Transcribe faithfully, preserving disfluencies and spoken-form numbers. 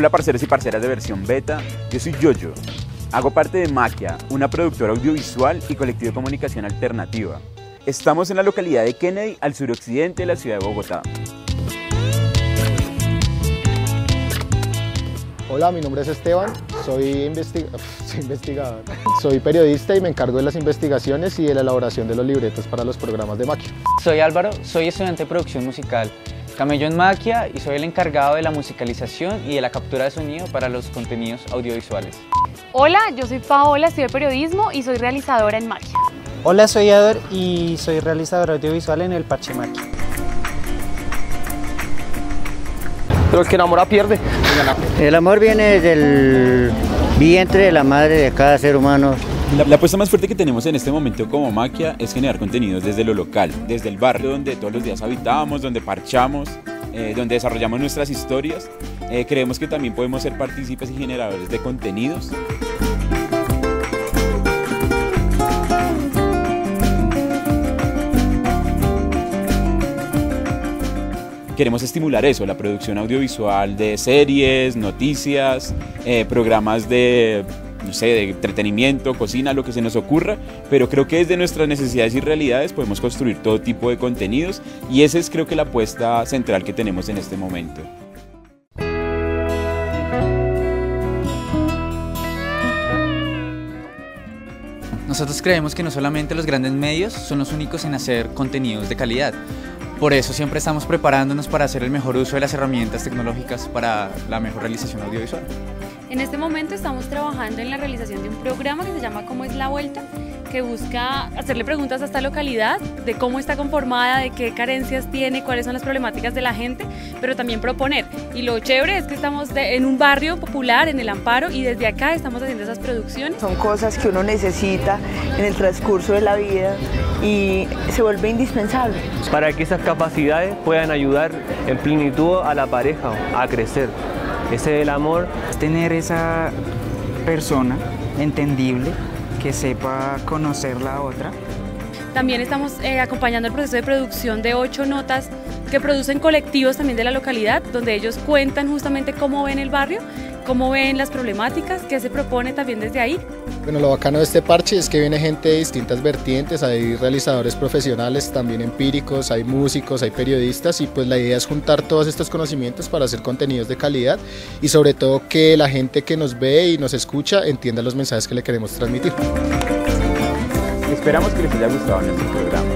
Hola parceros y parceras de Versión Beta, yo soy Yoyo. Hago parte de Maquia, una productora audiovisual y colectivo de comunicación alternativa. Estamos en la localidad de Kennedy, al suroccidente de la ciudad de Bogotá. Hola, mi nombre es Esteban, soy, investig... soy investigador, soy periodista y me encargo de las investigaciones y de la elaboración de los libretos para los programas de Maquia. Soy Álvaro, soy estudiante de producción musical, camello en Maquia y soy el encargado de la musicalización y de la captura de sonido para los contenidos audiovisuales. Hola, yo soy Paola, estudio periodismo y soy realizadora en Maquia. Hola, soy Ador y soy realizadora audiovisual en el Parche Maquia. Pero el que enamora pierde. El amor viene del vientre de la madre de cada ser humano. La, la apuesta más fuerte que tenemos en este momento como Maquia es generar contenidos desde lo local, desde el barrio donde todos los días habitamos, donde parchamos, eh, donde desarrollamos nuestras historias. Eh, creemos que también podemos ser partícipes y generadores de contenidos. Queremos estimular eso, la producción audiovisual de series, noticias, eh, programas de, no sé, de entretenimiento, cocina, lo que se nos ocurra, pero creo que desde nuestras necesidades y realidades podemos construir todo tipo de contenidos y esa es creo que la apuesta central que tenemos en este momento. Nosotros creemos que no solamente los grandes medios son los únicos en hacer contenidos de calidad. Por eso siempre estamos preparándonos para hacer el mejor uso de las herramientas tecnológicas para la mejor realización audiovisual. En este momento estamos trabajando en la realización de un programa que se llama ¿Cómo es la vuelta?, que busca hacerle preguntas a esta localidad de cómo está conformada, de qué carencias tiene, cuáles son las problemáticas de la gente, pero también proponer. Y lo chévere es que estamos de, en un barrio popular, en el Amparo, y desde acá estamos haciendo esas producciones. Son cosas que uno necesita en el transcurso de la vida y se vuelve indispensable. Para que esas capacidades puedan ayudar en plenitud a la pareja a crecer. Ese es el amor. Tener esa persona entendible, que sepa conocer la otra. También estamos eh, acompañando el proceso de producción de ocho notas que producen colectivos también de la localidad, donde ellos cuentan justamente cómo ven el barrio, cómo ven las problemáticas, qué se propone también desde ahí. Bueno, lo bacano de este parche es que viene gente de distintas vertientes, hay realizadores profesionales, también empíricos, hay músicos, hay periodistas y pues la idea es juntar todos estos conocimientos para hacer contenidos de calidad y sobre todo que la gente que nos ve y nos escucha entienda los mensajes que le queremos transmitir. Esperamos que les haya gustado nuestro programa.